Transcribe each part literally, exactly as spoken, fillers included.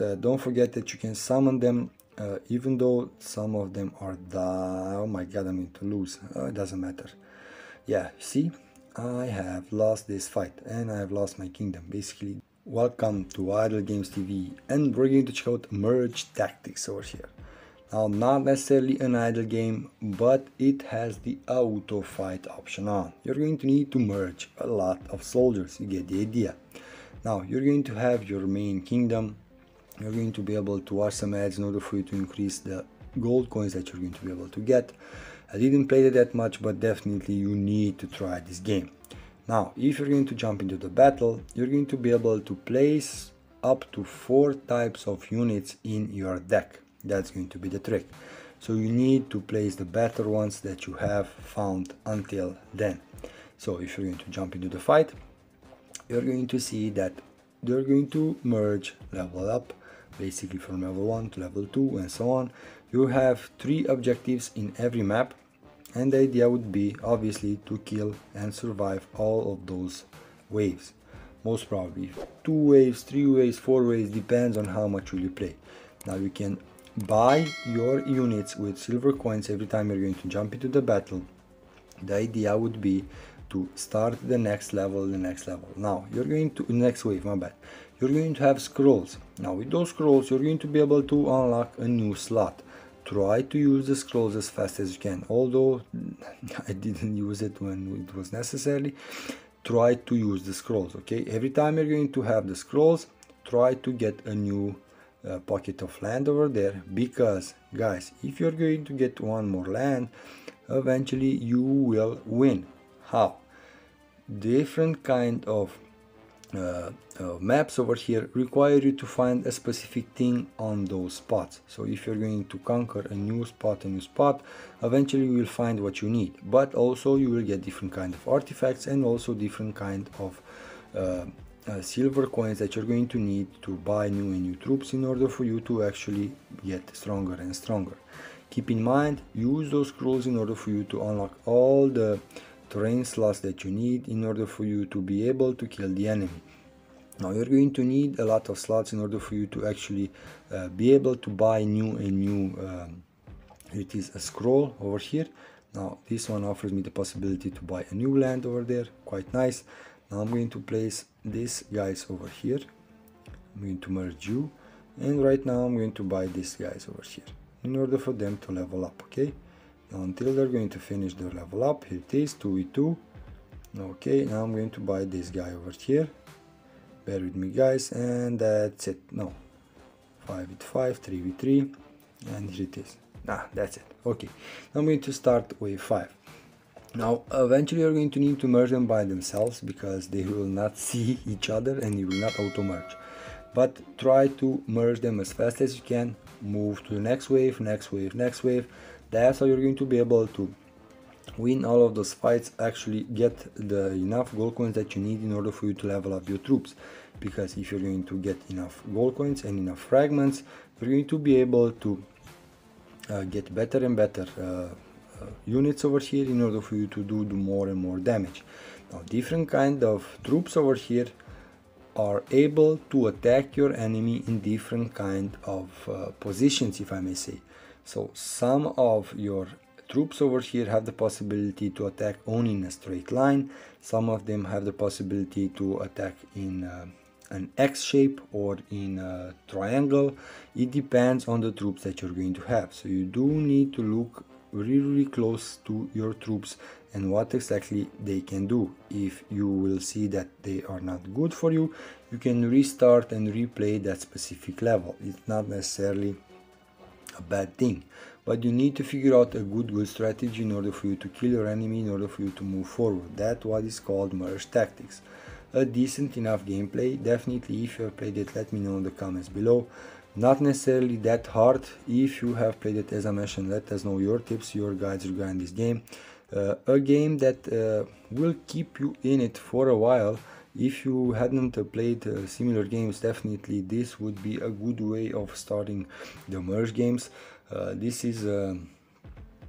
uh, don't forget that you can summon them, uh, even though some of them are die. Oh my god, I'm going to lose. Uh, it doesn't matter. Yeah, see, I have lost this fight and I have lost my kingdom basically. Welcome to Idle Games T V, and we're going to check out Merge Tactics over here. Now, not necessarily an idle game, but it has the auto fight option on. You're going to need to merge a lot of soldiers, you get the idea. Now, you're going to have your main kingdom, you're going to be able to watch some ads in order for you to increase the gold coins that you're going to be able to get. I didn't play it that much, but definitely you need to try this game. Now, if you're going to jump into the battle, you're going to be able to place up to four types of units in your deck. That's going to be the trick. So you need to place the better ones that you have found until then. So if you're going to jump into the fight, you're going to see that they're going to merge, level up, basically from level one to level two and so on. You have three objectives in every map. And the idea would be, obviously, to kill and survive all of those waves. Most probably two waves, three waves, four waves, depends on how much will you play. Now you can buy your units with silver coins every time you're going to jump into the battle. The idea would be to start the next level, the next level. Now you're going to, next wave, my bad. You're going to have scrolls. Now with those scrolls, you're going to be able to unlock a new slot. Try to use the scrolls as fast as you can, although I didn't use it when it was necessary. Try to use the scrolls, okay? Every time you're going to have the scrolls, try to get a new uh, pocket of land over there, because guys, if you're going to get one more land, eventually you will win. How? Different kind of Uh, uh, maps over here require you to find a specific thing on those spots. So if you're going to conquer a new spot, a new spot, eventually you will find what you need, but also you will get different kind of artifacts and also different kind of uh, uh, silver coins that you're going to need to buy new and new troops in order for you to actually get stronger and stronger. Keep in mind, use those scrolls in order for you to unlock all the terrain slots that you need in order for you to be able to kill the enemy. Now you're going to need a lot of slots in order for you to actually uh, be able to buy new and new um, it is a scroll over here. Now this one offers me the possibility to buy a new land over there, quite nice. Now I'm going to place these guys over here, I'm going to merge you, and right now I'm going to buy these guys over here in order for them to level up, okay? Until they're going to finish their level up. Here it is, two v two. Okay, now I'm going to buy this guy over here, bear with me guys, and that's it. No, five v five, three v three, and here it is. Nah, that's it. Okay, now I'm going to start wave five. Now eventually you're going to need to merge them by themselves, because they will not see each other and you will not auto merge, but try to merge them as fast as you can. Move to the next wave, next wave, next wave. That's how you're going to be able to win all of those fights, actually get the enough gold coins that you need in order for you to level up your troops. Because if you're going to get enough gold coins and enough fragments, you're going to be able to uh, get better and better uh, uh, units over here in order for you to do, do more and more damage. Now different kind of troops over here are able to attack your enemy in different kind of uh, positions, if I may say. So some of your troops over here have the possibility to attack only in a straight line. Some of them have the possibility to attack in uh, an X shape or in a triangle. It depends on the troops that you're going to have. So you do need to look really, really close to your troops and what exactly they can do. If you will see that they are not good for you, you can restart and replay that specific level. It's not necessarily a bad thing, but you need to figure out a good good strategy in order for you to kill your enemy, in order for you to move forward. That's what is called Merge Tactics. A decent enough gameplay, definitely. If you have played it, let me know in the comments below. Not necessarily that hard. If you have played it, as I mentioned, let us know your tips, your guides regarding this game. Uh, a game that uh, will keep you in it for a while. If you hadn't played uh, similar games, definitely this would be a good way of starting the merge games. Uh, this is uh,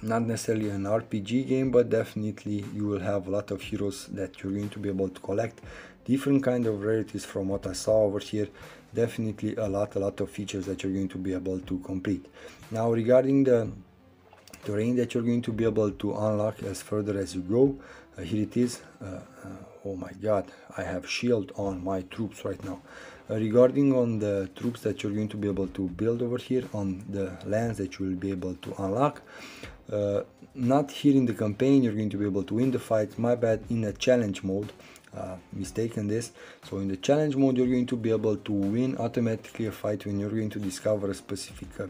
not necessarily an R P G game, but definitely you will have a lot of heroes that you're going to be able to collect. Different kind of rarities from what I saw over here. definitely a lot a lot of features that you're going to be able to complete. Now, regarding the terrain that you're going to be able to unlock as further as you go, uh, here it is. Uh, uh, oh my god, I have shield on my troops right now. Uh, regarding on the troops that you're going to be able to build over here, on the lands that you will be able to unlock, uh, not here in the campaign, you're going to be able to win the fight, my bad, in a challenge mode. Uh, mistaken this. So in the challenge mode, you're going to be able to win automatically a fight when you're going to discover a specific uh,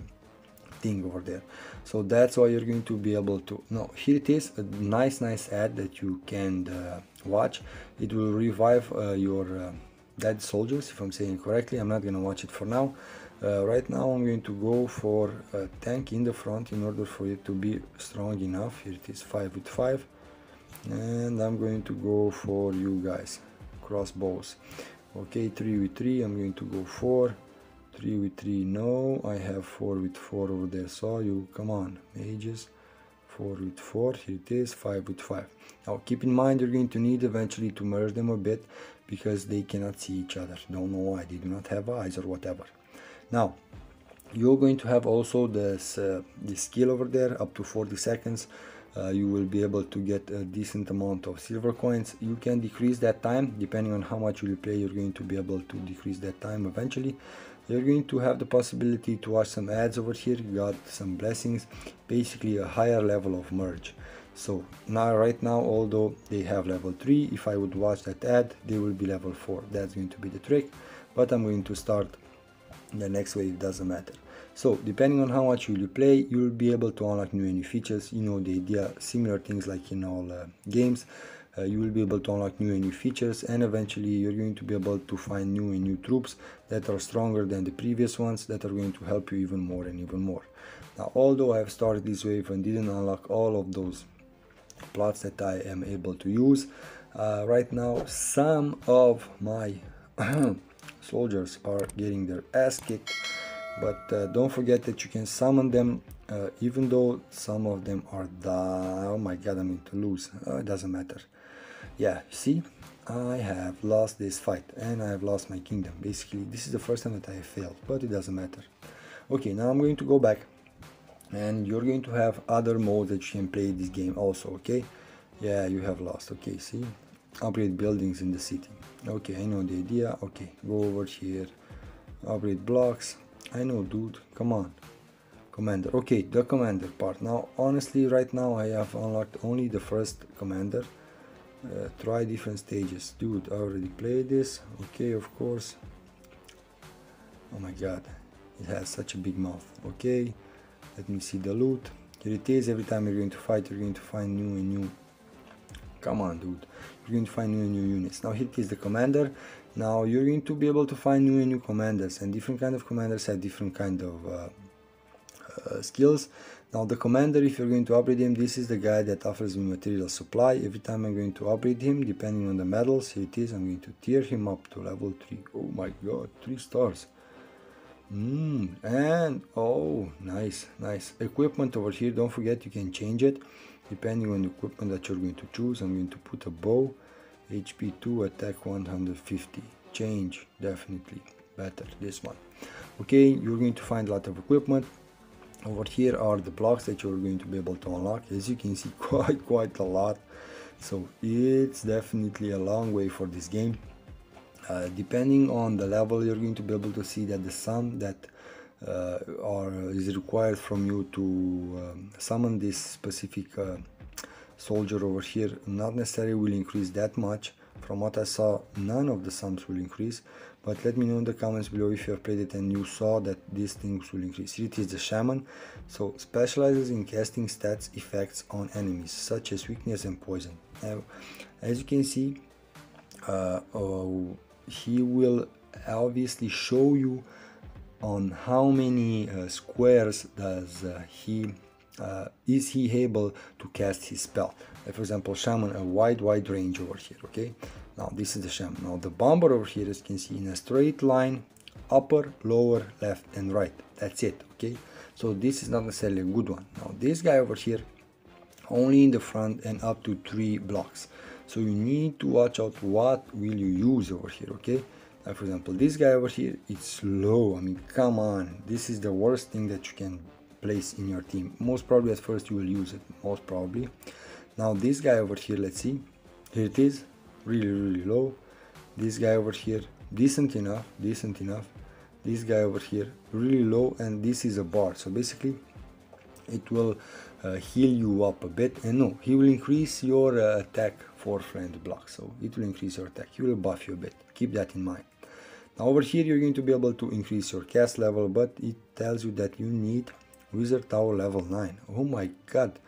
thing over there. So that's why you're going to be able to, no, here it is, a nice nice ad that you can uh, watch. It will revive uh, your uh, dead soldiers, if I'm saying correctly. I'm not gonna watch it for now. Uh, right now I'm going to go for a tank in the front in order for it to be strong enough. Here it is, five with five, and I'm going to go for you guys, crossbows. Okay, three with three, I'm going to go for three with three. No, I have four with four over there. So you, come on, mages, four with four. Here it is, five with five. Now keep in mind, you're going to need eventually to merge them a bit because they cannot see each other. Don't know why, they do not have eyes or whatever. Now you're going to have also this uh, this skill over there up to forty seconds. Uh, you will be able to get a decent amount of silver coins. You can decrease that time depending on how much you play. You're going to be able to decrease that time eventually. You're going to have the possibility to watch some ads over here. You got some blessings, basically a higher level of merge. So now right now, although they have level three, if I would watch that ad, they will be level four. That's going to be the trick, but I'm going to start the next wave, doesn't matter. So depending on how much you play, you will be able to unlock new new features. You know the idea, similar things like in all uh, games. Uh, you will be able to unlock new and new features, and eventually you're going to be able to find new and new troops that are stronger than the previous ones, that are going to help you even more and even more. Now, although I have started this wave and didn't unlock all of those plots that I am able to use, uh, right now some of my soldiers are getting their ass kicked, but uh, don't forget that you can summon them. Uh, even though some of them are down, oh my god, I'm going to lose. Uh, it doesn't matter. Yeah, see, I have lost this fight and I have lost my kingdom. Basically, this is the first time that I have failed, but it doesn't matter. Okay, now I'm going to go back, and you're going to have other modes that you can play this game also. Okay, yeah, you have lost. Okay, see, upgrade buildings in the city. Okay, I know the idea. Okay, go over here, upgrade blocks. I know, dude, come on. Commander. Okay, the commander part. Now honestly, right now I have unlocked only the first commander. Uh, try different stages, dude. I already played this. Okay, of course. Oh my god, it has such a big mouth. Okay, let me see the loot. Here it is. Every time you're going to fight, you're going to find new and new. Come on, dude, you're going to find new and new units. Now here it is, the commander. Now you're going to be able to find new and new commanders, and different kind of commanders have different kind of uh, Uh, skills. Now the commander, if you're going to upgrade him, this is the guy that offers me material supply. Every time I'm going to upgrade him, depending on the medals, here it is, I'm going to tier him up to level three. Oh my god, three stars. Mm, and oh, nice nice equipment over here. Don't forget, you can change it depending on the equipment that you're going to choose. I'm going to put a bow, H P two, attack one hundred fifty, change, definitely better this one. Okay, you're going to find a lot of equipment. Over here are the blocks that you're going to be able to unlock. As you can see, quite quite a lot. So it's definitely a long way for this game. Uh, depending on the level, you're going to be able to see that the sum that uh, are is required from you to um, summon this specific uh, soldier over here, not necessarily will increase that much. From what I saw, none of the sums will increase, but let me know in the comments below if you have played it and you saw that these things will increase. Here it is, the shaman. So specializes in casting stats effects on enemies such as weakness and poison. Now, as you can see, uh, oh, he will obviously show you on how many uh, squares does uh, he uh, is he able to cast his spell. Like for example, shaman, a wide wide range over here. Okay, now this is the shaman. Now the bomber over here, as you can see, in a straight line, upper, lower, left and right. That's it. Okay, so this is not necessarily a good one. Now this guy over here, only in the front and up to three blocks. So you need to watch out what will you use over here. Okay, Like for example, this guy over here, it's slow. I mean, come on, this is the worst thing that you can place in your team. Most probably at first you will use it, most probably. Now this guy over here, let's see, here it is, really really low. This guy over here, decent enough, decent enough. This guy over here, really low, and this is a bar, so basically it will uh, heal you up a bit. And no, he will increase your uh, attack for friend block, so it will increase your attack, he will buff you a bit, keep that in mind. Now over here you're going to be able to increase your cast level, but it tells you that you need Wizard Tower level nine. Oh my god,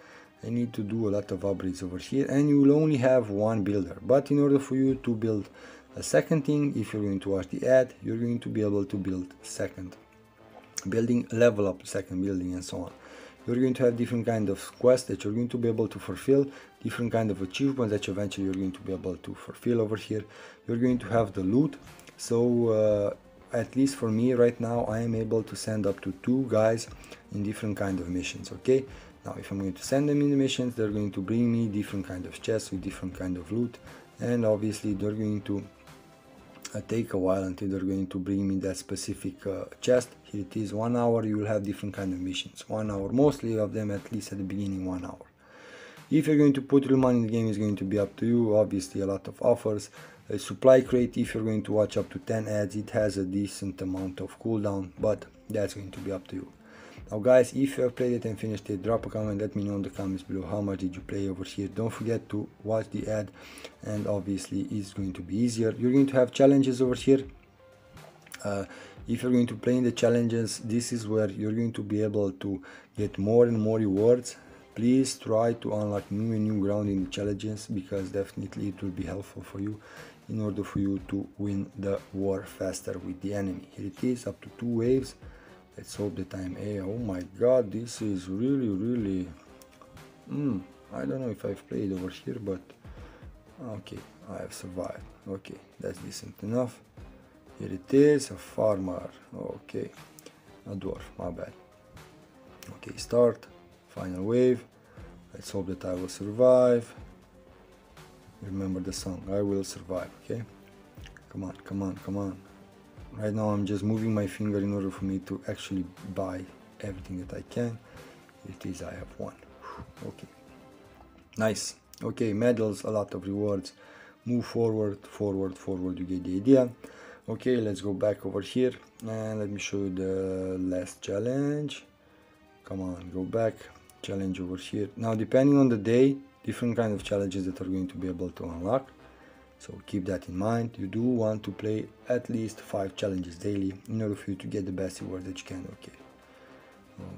I need to do a lot of upgrades over here, and you will only have one builder. But in order for you to build a second thing, if you're going to watch the ad, you're going to be able to build second building, level up second building, and so on. You're going to have different kind of quests that you're going to be able to fulfill, different kind of achievements that eventually you're going to be able to fulfill over here. You're going to have the loot, so uh, at least for me right now, I am able to send up to two guys in different kind of missions, okay? Now if I'm going to send them in the missions, they're going to bring me different kind of chests with different kind of loot, and obviously they're going to uh, take a while until they're going to bring me that specific uh, chest. Here it is, one hour, you will have different kind of missions, one hour, mostly of them, at least at the beginning, one hour. If you're going to put real money in the game, it's going to be up to you, obviously a lot of offers. A supply crate, if you're going to watch up to ten ads, it has a decent amount of cooldown, but that's going to be up to you. Now guys, if you have played it and finished it, drop a comment, let me know in the comments below how much did you play over here. Don't forget to watch the ad, and obviously it's going to be easier. You're going to have challenges over here. Uh, if you're going to play in the challenges, this is where you're going to be able to get more and more rewards. Please try to unlock new and new ground in the challenges, because definitely it will be helpful for you in order for you to win the war faster with the enemy. Here it is, up to two waves. Let's hope that I'm A. Oh my god, this is really really mm, I don't know if I've played over here, but okay, I have survived. Okay, that's decent enough. Here it is, a farmer. Okay, a dwarf, my bad. Okay, start. Final wave. Let's hope that I will survive. Remember the song, I will survive, okay? Come on, come on, come on. Right now I'm just moving my finger in order for me to actually buy everything that I can. It is, I have one. Okay, nice. Okay, medals, a lot of rewards. Move forward, forward, forward, you get the idea. Okay, let's go back over here and let me show you the last challenge. Come on, go back. Challenge over here. Now depending on the day, different kind of challenges that are going to be able to unlock, so keep that in mind. You do want to play at least five challenges daily in order for you to get the best reward that you can. Okay,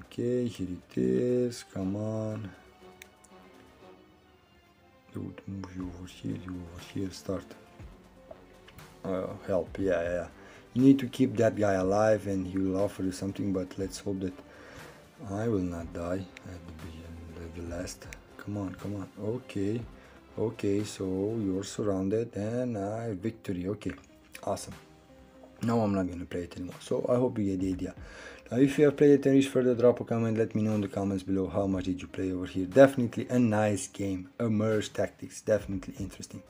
okay, here it is, come on, dude, move you over here, you over here, start. Uh, help, yeah, yeah, you need to keep that guy alive and he will offer you something, but let's hope that I will not die at the last. Come on, come on. Okay, okay, so you're surrounded and I victory. Okay, awesome. Now I'm not gonna play it anymore, so I hope you get the idea. Now if you have played it and reached further, drop a comment, let me know in the comments below how much did you play over here. Definitely a nice game, Merge Tactics, definitely interesting.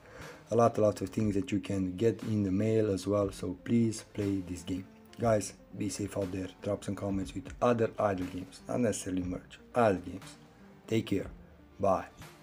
A lot a lot of things that you can get in the mail as well, so please play this game. Guys, be safe out there, drop some comments with other idle games, not necessarily merge, idle games. Take care, bye.